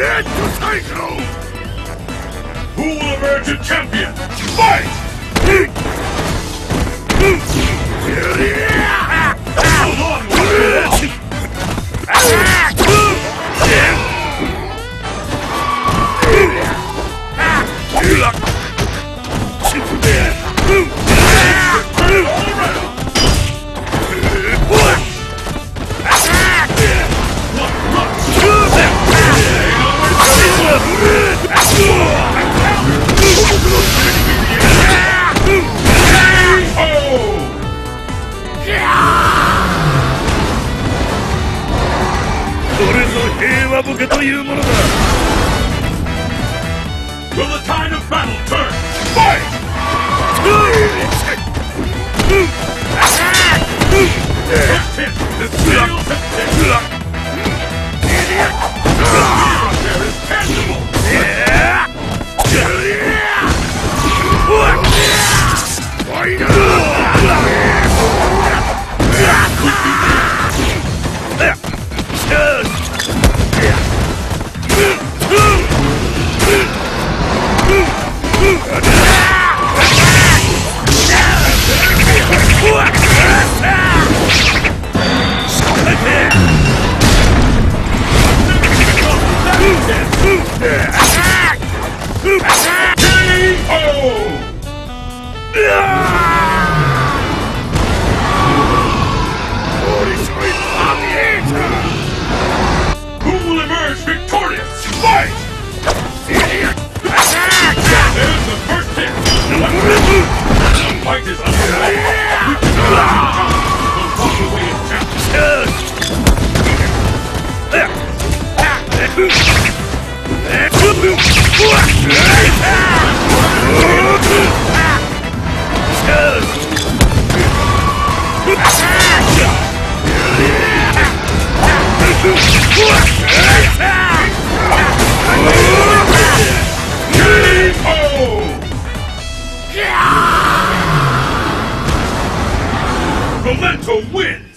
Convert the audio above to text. Dead to Psycho! Who will emerge a champion? Fight! Will the tide of battle turn? Memento win!